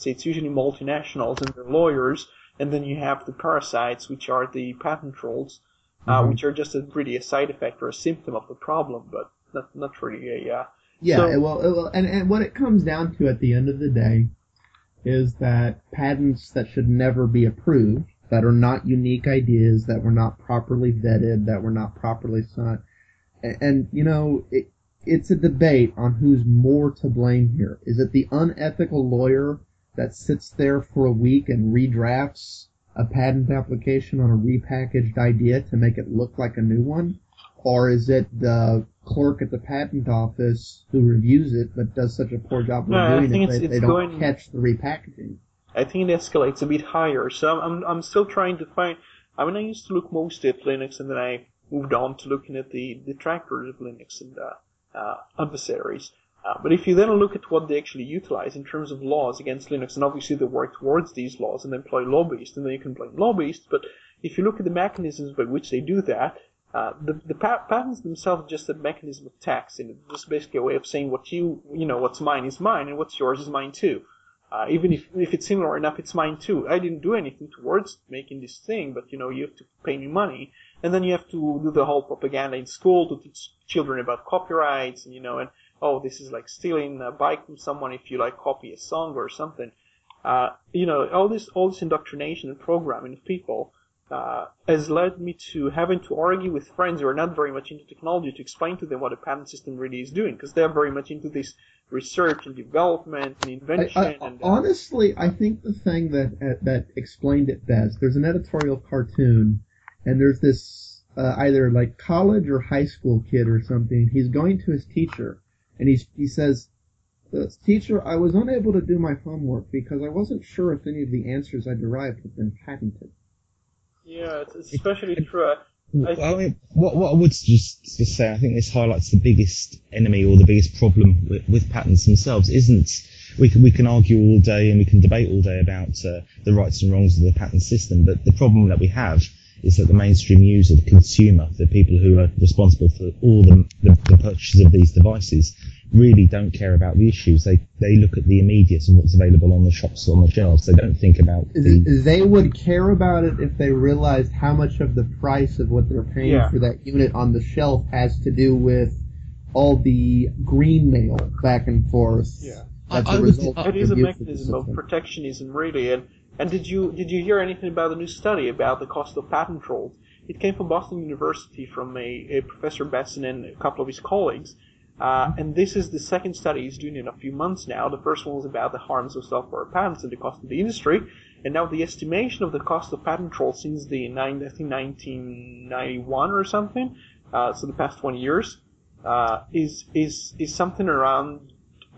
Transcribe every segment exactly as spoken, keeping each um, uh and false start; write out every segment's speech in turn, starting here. say it's usually multinationals and their lawyers, and then you have the parasites, which are the patent trolls, mm-hmm. uh, which are just a, really a side effect or a symptom of the problem, but not not really a uh, yeah. So, well, it will, and and what it comes down to at the end of the day is that patents that should never be approved, that are not unique ideas, that were not properly vetted, that were not properly sought, and, and you know it. It's a debate on who's more to blame here. Is it the unethical lawyer that sits there for a week and redrafts a patent application on a repackaged idea to make it look like a new one? Or is it the clerk at the patent office who reviews it but does such a poor job of no, reviewing I think it it's, that it's they don't going, catch the repackaging? I think it escalates a bit higher. So I'm, I'm still trying to find... I mean, I used to look mostly at Linux, and then I moved on to looking at the detractors of Linux and... Uh, Uh, adversaries. Uh, but if you then look at what they actually utilize in terms of laws against Linux, and obviously they work towards these laws and employ lobbyists, and then you can blame lobbyists, but if you look at the mechanisms by which they do that, uh, the, the patents themselves are just a mechanism of tax, and it's just basically a way of saying what you, you know, what's mine is mine, and what's yours is mine too. Uh, even if, if it's similar enough, it's mine too. I didn't do anything towards making this thing, but you know, you have to pay me money. And then you have to do the whole propaganda in school to teach children about copyrights, and you know, and oh, this is like stealing a bike from someone if you like copy a song or something. Uh, you know, all this, all this indoctrination and programming of people uh, has led me to having to argue with friends who are not very much into technology to explain to them what a patent system really is doing, because they're very much into this research and development and invention. I, I, and, uh, honestly, I think the thing that uh, that explained it best. There's an editorial cartoon. And there's this uh, either like college or high school kid or something. He's going to his teacher, and he's, he says, "Teacher, I was unable to do my homework because I wasn't sure if any of the answers I derived had been patented." Yeah, it's especially it, true. I, I mean, what, what I would just, just say, I think this highlights the biggest enemy or the biggest problem with, with patents themselves isn't... We can, we can argue all day and we can debate all day about uh, the rights and wrongs of the patent system, but the problem that we have... is that the mainstream user, the consumer, the people who are responsible for all the, the, the purchases of these devices, really don't care about the issues. They they look at the immediate and what's available on the shops on the shelves. They don't think about the... They would care about it if they realized how much of the price of what they're paying yeah. for that unit on the shelf has to do with all the green mail back and forth. Yeah, That's I, I would, I, it is a mechanism of protectionism, really, and... And did you did you hear anything about the new study about the cost of patent trolls? It came from Boston University from a, a Professor Bessen and a couple of his colleagues. Uh, and this is the second study he's doing in a few months now. The first one was about the harms of software patents and the cost of the industry. And now the estimation of the cost of patent trolls since the nineteen ninety-one or something, uh, so the past twenty years, uh, is is is something around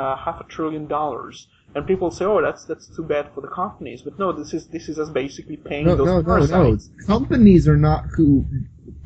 uh, half a trillion dollars. And people say, "Oh, that's that's too bad for the companies." But no, this is this is us basically paying no, those no, parasites. No, no, companies are not who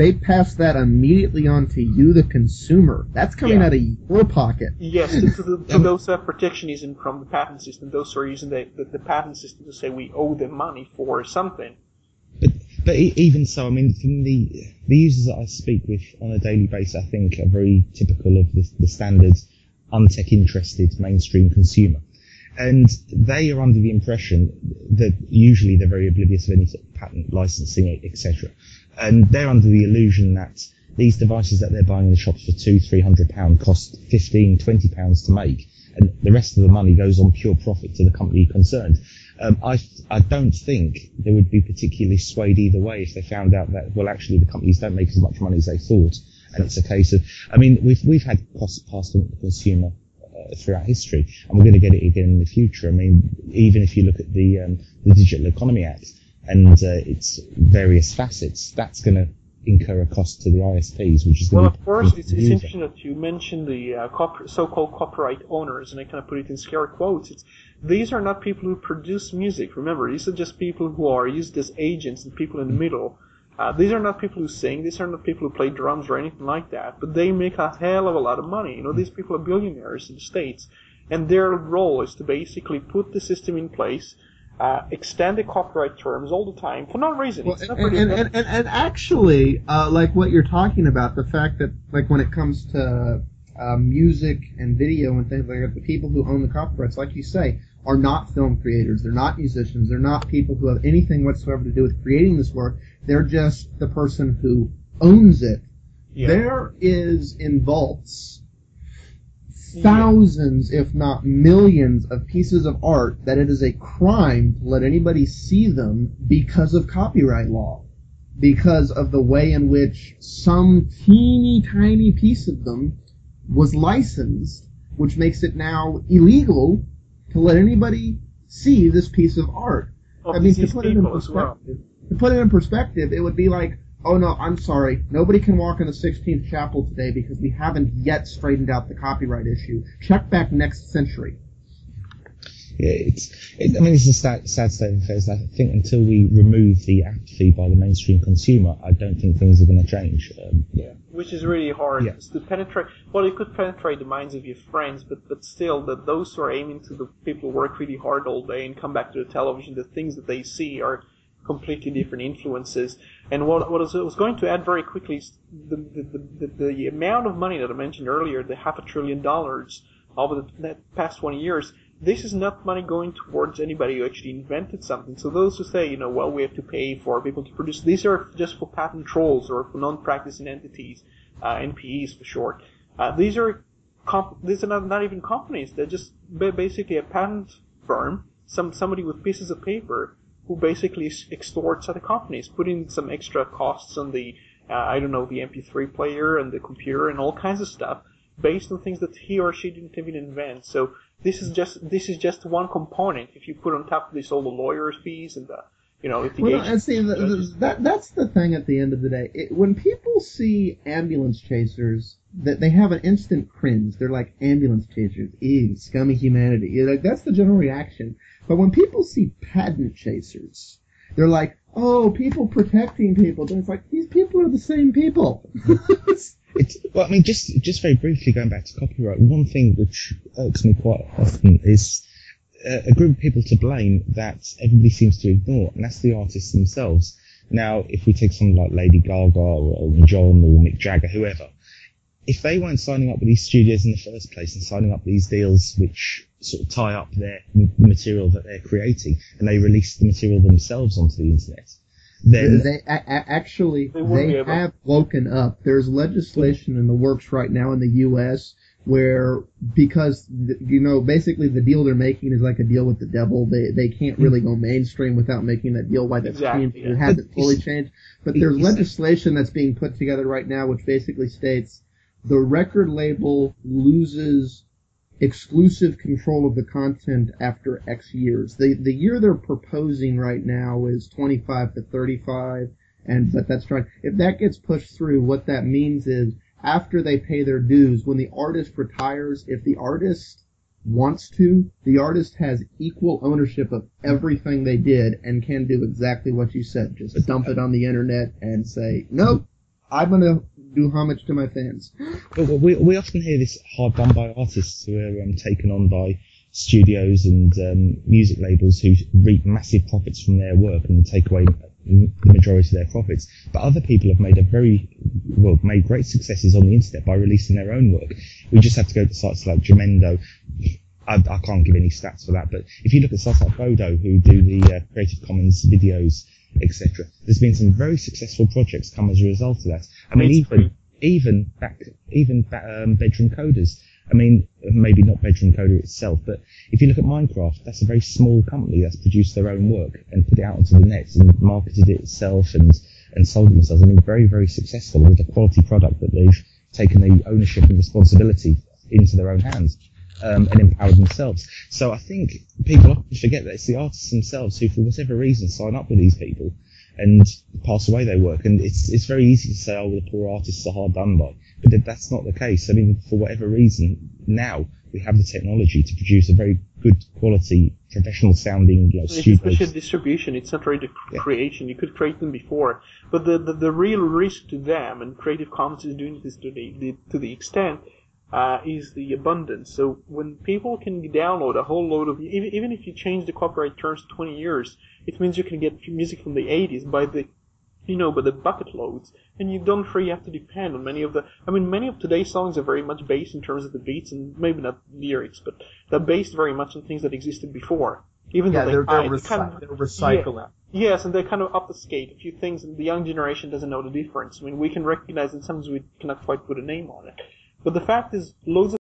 they pass that immediately on to you, the consumer. That's coming yeah. out of your pocket. Yes, to, to, the, to those who have protectionism from the patent system, those who are using the, the, the patent system to say we owe them money for something. But but even so, I mean, from the the users that I speak with on a daily basis, I think are very typical of the, the standard untech interested mainstream consumer. And they are under the impression that usually they're very oblivious of any sort of patent licensing, et cetera. And they're under the illusion that these devices that they're buying in the shops for two, three hundred pound cost fifteen, twenty pounds to make, and the rest of the money goes on pure profit to the company concerned. Um, I I don't think they would be particularly swayed either way if they found out that well, actually the companies don't make as much money as they thought, and it's a case of I mean we've we've had costs passed on to the consumer throughout history, and we're going to get it again in the future. I mean, even if you look at the um, the Digital Economy Act and uh, its various facets, that's going to incur a cost to the I S Ps, which is going well. To of course, it's, it's interesting that you mentioned the uh, copy, so-called copyright owners, and I kind of put it in scare quotes. It's these are not people who produce music. Remember, these are just people who are used as agents and people in the middle. Uh, these are not people who sing. These are not people who play drums or anything like that. But they make a hell of a lot of money. You know, these people are billionaires in the States, and their role is to basically put the system in place, uh, extend the copyright terms all the time for no reason. Well, it's not and, and, and, and and actually, uh, like what you're talking about, the fact that like when it comes to uh, music and video and things like that, the people who own the copyrights, like you say, are not film creators. They're not musicians. They're not people who have anything whatsoever to do with creating this work. They're just the person who owns it. Yeah. There is in vaults thousands, yeah. if not millions, of pieces of art that it is a crime to let anybody see them because of copyright law, because of the way in which some teeny tiny piece of them was licensed, which makes it now illegal to let anybody see this piece of art. Well, I mean, to put it in perspective, well. to put it in perspective, it would be like, oh no, I'm sorry, nobody can walk in the sixteenth Chapel today because we haven't yet straightened out the copyright issue. Check back next century. Yeah, it's. It, I mean, it's a sad, sad state of affairs. I think until we remove the apathy by the mainstream consumer, I don't think things are going to change. Um, yeah, which is really hard. Yeah. To penetrate. Well, you could penetrate the minds of your friends, but but still, that those who are aiming to the people who work really hard all day and come back to the television, the things that they see are completely different influences. And what what I was going to add very quickly is the the, the the amount of money that I mentioned earlier, the half a trillion dollars over the past twenty years. This is not money going towards anybody who actually invented something. So those who say, you know, well, we have to pay for people to produce, these are just for patent trolls or for non-practicing entities, uh, N P Es for short. Uh, these are comp- these are not, not even companies. They're just basically a patent firm, some somebody with pieces of paper who basically extorts other companies, putting some extra costs on the, uh, I don't know, the M P three player and the computer and all kinds of stuff based on things that he or she didn't even invent. So This is just this is just one component. If you put on top of this all the lawyers' fees and the, you know, litigation. Well, and see, the, the, that that's the thing. At the end of the day, it, when people see ambulance chasers, that they have an instant cringe. They're like, ambulance chasers, ew, scummy humanity. You're like, that's the general reaction. But when people see patent chasers, they're like, oh, people protecting people. Then it's like, these people are the same people. It's, well, I mean, just just very briefly going back to copyright, one thing which irks me quite often is uh, a group of people to blame that everybody seems to ignore, and that's the artists themselves. Now, if we take someone like Lady Gaga or Elton John or Mick Jagger, whoever, if they weren't signing up with these studios in the first place and signing up these deals which sort of tie up their the material that they're creating, and they release the material themselves onto the internet, Then they, they a, actually they, they have woken up. There's legislation in the works right now in the U S where, because the, you know, basically the deal they're making is like a deal with the devil. They they can't really go mainstream without making that deal. Why that's exactly, changed, yeah. It hasn't fully changed. But there's legislation that's being put together right now, which basically states the record label loses exclusive control of the content after X years. The the year they're proposing right now is twenty-five to thirty-five, and but that's right. If that gets pushed through, what that means is after they pay their dues, when the artist retires, if the artist wants to, the artist has equal ownership of everything they did and can do exactly what you said. Just dump it on the internet and say, nope, I'm gonna do homage to my fans. But we we often hear this hard done by artists who are um, taken on by studios and um, music labels who reap massive profits from their work and take away the majority of their profits. But other people have made a very well made great successes on the internet by releasing their own work. We just have to go to sites like Jamendo. I, I can't give any stats for that, but if you look at sites like Bodo, who do the uh, Creative Commons videos, et cetera, there's been some very successful projects come as a result of that. I mean, even even back even back, um, bedroom coders. I mean, maybe not bedroom coder itself, but if you look at Minecraft, that's a very small company that's produced their own work and put it out onto the net and marketed it itself and and sold it themselves. I mean, very very successful with a quality product that they've taken the ownership and responsibility into their own hands. Um, and empower themselves. So I think people often forget that it's the artists themselves who, for whatever reason, sign up with these people and pass away their work. And it's it's very easy to say, oh, the poor artists are hard done by. But that's not the case. I mean, for whatever reason, now we have the technology to produce a very good quality, professional-sounding, you know, studio. Especially distribution. It's not really the creation. Yeah. You could create them before. But the, the, the real risk to them, and Creative Commons is doing this to the, the, to the extent, Uh, is the abundance. So when people can download a whole load of, even, even if you change the copyright terms twenty years, it means you can get music from the eighties by the you know, by the bucket loads, and you don't really have to depend on many of the, I mean, many of today's songs are very much based in terms of the beats, and maybe not lyrics, but they're based very much on things that existed before. Even yeah, though they they're, died, they're, recy- kind of, they're recycling. Yeah, yes, and they kind of obfuscate a few things, and the young generation doesn't know the difference. I mean, we can recognize it, sometimes we cannot quite put a name on it. But the fact is, loads of